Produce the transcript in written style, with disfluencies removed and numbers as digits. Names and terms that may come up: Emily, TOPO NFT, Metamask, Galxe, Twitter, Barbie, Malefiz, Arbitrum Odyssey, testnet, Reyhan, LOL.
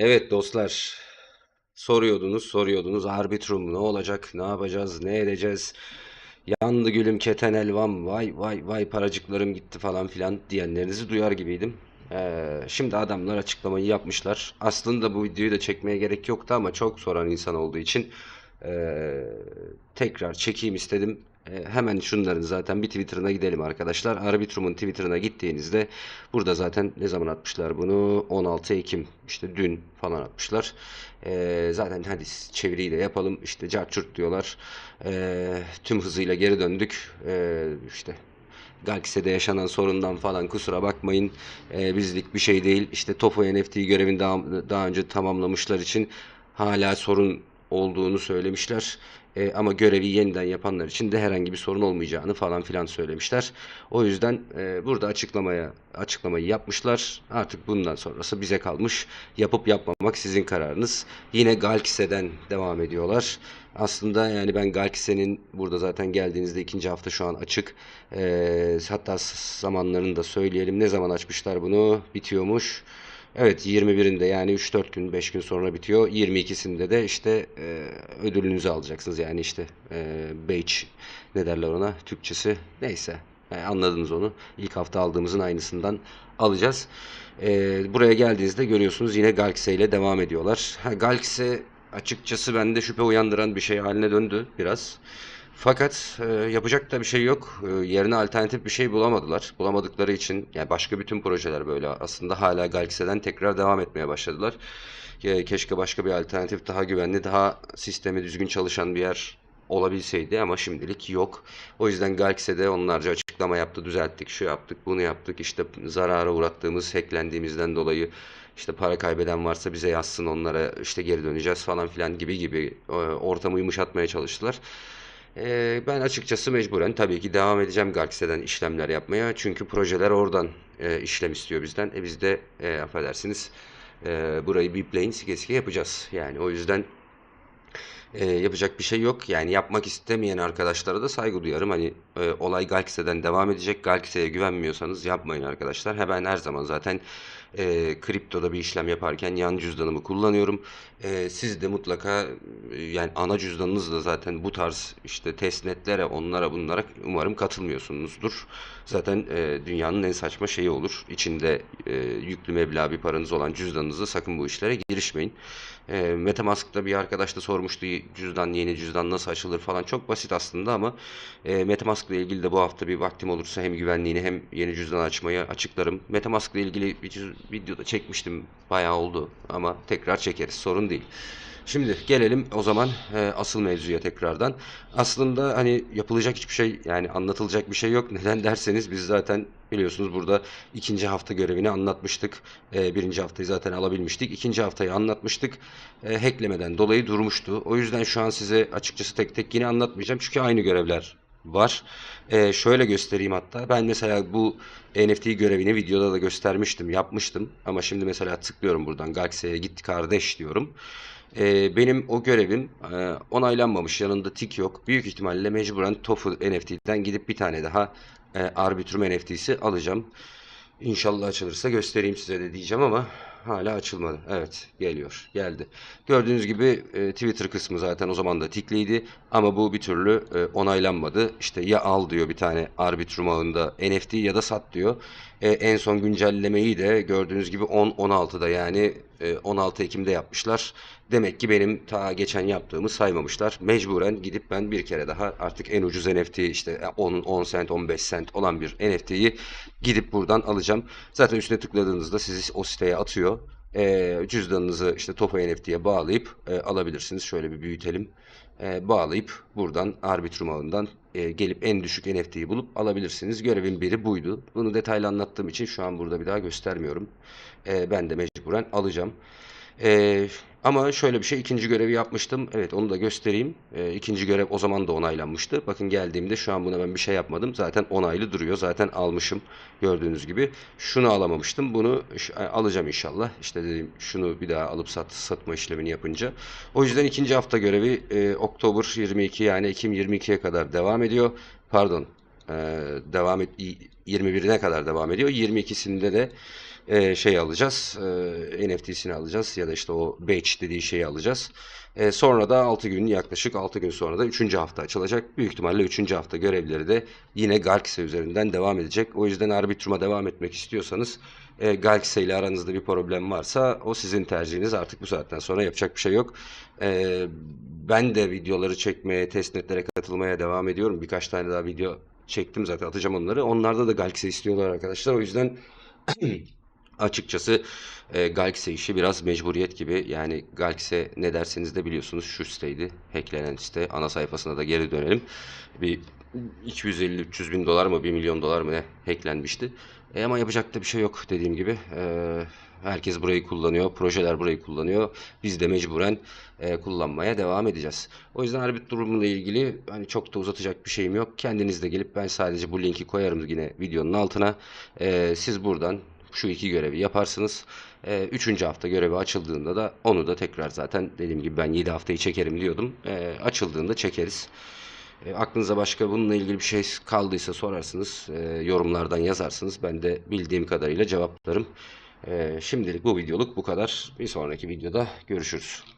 Evet dostlar, soruyordunuz arbitrum ne olacak, ne yapacağız, ne edeceğz, yandı gülüm keten elvam, vay vay vay paracıklarım gitti falan filan diyenlerinizi duyar gibiydim. Şimdi adamlar açıklamayı yapmışlar. Aslında bu videoyu da çekmeye gerek yoktu ama çok soran insan olduğu için tekrar çekeyim istedim. Hemen şunların zaten bir Twitter'ına gidelim arkadaşlar. Arbitrum'un Twitter'ına gittiğinizde burada zaten ne zaman atmışlar bunu? 16 Ekim işte dün falan atmışlar. Zaten hadi çeviriyle yapalım. İşte carçurt diyorlar. Tüm hızıyla geri döndük. İşte Galxe'de yaşanan sorundan falan kusura bakmayın. Bizlik bir şey değil. İşte TOPO NFT görevini daha önce tamamlamışlar için hala sorun olduğunu söylemişler. Ama görevi yeniden yapanlar için de herhangi bir sorun olmayacağını falan filan söylemişler. O yüzden burada açıklamayı yapmışlar. Artık bundan sonrası bize kalmış. Yapıp yapmamak sizin kararınız. Yine Galxe'den devam ediyorlar. Aslında yani ben Galxe'nin burada zaten geldiğinizde ikinci hafta şu an açık. Hatta zamanlarını da söyleyelim. Ne zaman açmışlar bunu? Bitiyormuş. Evet 21'inde yani 3-4 gün 5 gün sonra bitiyor. 22'sinde de işte ödülünüzü alacaksınız. Yani işte badge ne derler ona Türkçesi neyse anladınız onu. İlk hafta aldığımızın aynısından alacağız. Buraya geldiğinizde görüyorsunuz yine Galxe ile devam ediyorlar. Galxe açıkçası bende şüphe uyandıran bir şey haline döndü biraz. Fakat yapacak da bir şey yok. Yerine alternatif bir şey bulamadılar. Bulamadıkları için yani başka bütün projeler böyle aslında hala Galxe'den tekrar devam etmeye başladılar. Keşke başka bir alternatif daha güvenli, daha sistemi düzgün çalışan bir yer olabilseydi ama şimdilik yok. O yüzden Galxe'de onlarca açıklama yaptı, düzelttik, şu yaptık, bunu yaptık. İşte zarara uğrattığımız, hacklendiğimizden dolayı işte para kaybeden varsa bize yazsın onlara işte geri döneceğiz falan filan gibi ortamı yumuşatmaya çalıştılar. Ben açıkçası mecburen tabii ki devam edeceğim Galxe'den işlemler yapmaya. Çünkü projeler oradan işlem istiyor bizden. Biz de affedersiniz burayı bipleyin sike yapacağız. Yani o yüzden yapacak bir şey yok. Yani yapmak istemeyen arkadaşlara da saygı duyarım. Hani olay Galxe'den devam edecek. Galxe'ye güvenmiyorsanız yapmayın arkadaşlar. Ben her zaman zaten kriptoda bir işlem yaparken yan cüzdanımı kullanıyorum. Siz de mutlaka yani ana cüzdanınızla zaten bu tarz işte testnetlere onlara bunlara umarım katılmıyorsunuzdur. Zaten dünyanın en saçma şeyi olur. İçinde yüklü meblağ bir paranız olan cüzdanınızla sakın bu işlere girişmeyin. Metamask'ta bir arkadaş da sormuştu yeni cüzdan nasıl açılır falan. Çok basit aslında ama Metamask ile ilgili de bu hafta bir vaktim olursa hem güvenliğini hem yeni cüzdan açmayı açıklarım. Metamask ile ilgili bir videoda çekmiştim. Bayağı oldu ama tekrar çekeriz. Sorun değil. Şimdi gelelim o zaman asıl mevzuya tekrardan. Aslında hani yapılacak hiçbir şey yani anlatılacak bir şey yok. Neden derseniz biz zaten biliyorsunuz burada ikinci hafta görevini anlatmıştık. Birinci haftayı zaten alabilmiştik. İkinci haftayı anlatmıştık. Hacklemeden dolayı durmuştu. O yüzden şu an size açıkçası tek tek yine anlatmayacağım. Çünkü aynı görevler var. Şöyle göstereyim hatta. Ben mesela bu NFT görevini videoda da göstermiştim. Yapmıştım. Ama şimdi mesela tıklıyorum buradan. Galxe'ye git kardeş diyorum. Benim o görevim onaylanmamış. Yanında tik yok. Büyük ihtimalle mecburen TOPO NFT'den gidip bir tane daha Arbitrum NFT'si alacağım. İnşallah açılırsa göstereyim size de diyeceğim ama hala açılmadı. Evet geliyor. Geldi. Gördüğünüz gibi Twitter kısmı zaten o zaman da tikliydi. Ama bu bir türlü onaylanmadı. İşte ya al diyor bir tane Arbitrum ağında NFT ya da sat diyor. En son güncellemeyi de gördüğünüz gibi 10-16'da yani 16 Ekim'de yapmışlar. Demek ki benim ta geçen yaptığımı saymamışlar. Mecburen gidip ben bir kere daha artık en ucuz NFT işte 10 cent 15 cent olan bir NFT'yi gidip buradan alacağım. Zaten üstüne tıkladığınızda sizi o siteye atıyor. Cüzdanınızı işte TOPO NFT'ye bağlayıp alabilirsiniz. Şöyle bir büyütelim. Bağlayıp buradan Arbitrum ağından gelip en düşük NFT'yi bulup alabilirsiniz. Görevin biri buydu. Bunu detaylı anlattığım için şu an burada bir daha göstermiyorum. Ben de mecburen alacağım. Ama şöyle bir şey ikinci görevi yapmıştım. Evet onu da göstereyim. İkinci görev o zaman da onaylanmıştı. Bakın geldiğimde şu an buna ben bir şey yapmadım. Zaten onaylı duruyor. Zaten almışım. Gördüğünüz gibi. Şunu alamamıştım. Bunu alacağım inşallah. İşte dedim şunu bir daha alıp satma işlemini yapınca. O yüzden ikinci hafta görevi Oktober 22 yani Ekim 22'ye kadar devam ediyor. Pardon. 21'ine kadar devam ediyor. 22'sinde de şey alacağız. NFT'sini alacağız ya da işte o batch dediği şeyi alacağız. Sonra da 6 gün yaklaşık 6 gün sonra da 3. hafta açılacak. Büyük ihtimalle 3. hafta görevleri de yine Galxe üzerinden devam edecek. O yüzden Arbitrum'a devam etmek istiyorsanız Galxe ile aranızda bir problem varsa o sizin tercihiniz. Artık bu saatten sonra yapacak bir şey yok. Ben de videoları çekmeye, testnetlere katılmaya devam ediyorum. Birkaç tane daha video çektim zaten, atacağım onları. Onlarda da Galxe istiyorlar arkadaşlar. O yüzden açıkçası Galxe işi biraz mecburiyet gibi. Yani Galxe ne derseniz de biliyorsunuz şu siteydi. Hacklenen site. Ana sayfasına da geri dönelim. Bir 250-300 bin dolar mı 1 milyon dolar mı ne hacklenmişti. Ama yapacak da bir şey yok dediğim gibi. Herkes burayı kullanıyor. Projeler burayı kullanıyor. Biz de mecburen kullanmaya devam edeceğiz. O yüzden Arbitrum'la ilgili hani çok da uzatacak bir şeyim yok. Kendiniz de gelip, ben sadece bu linki koyarım yine videonun altına. Siz buradan şu iki görevi yaparsınız. 3. hafta görevi açıldığında da onu da tekrar, zaten dediğim gibi ben 7 haftayı çekerim diyordum. Açıldığında çekeriz. Aklınıza başka bununla ilgili bir şey kaldıysa sorarsınız. Yorumlardan yazarsınız. Ben de bildiğim kadarıyla cevaplarım. Şimdilik bu videoluk bu kadar. Bir sonraki videoda görüşürüz.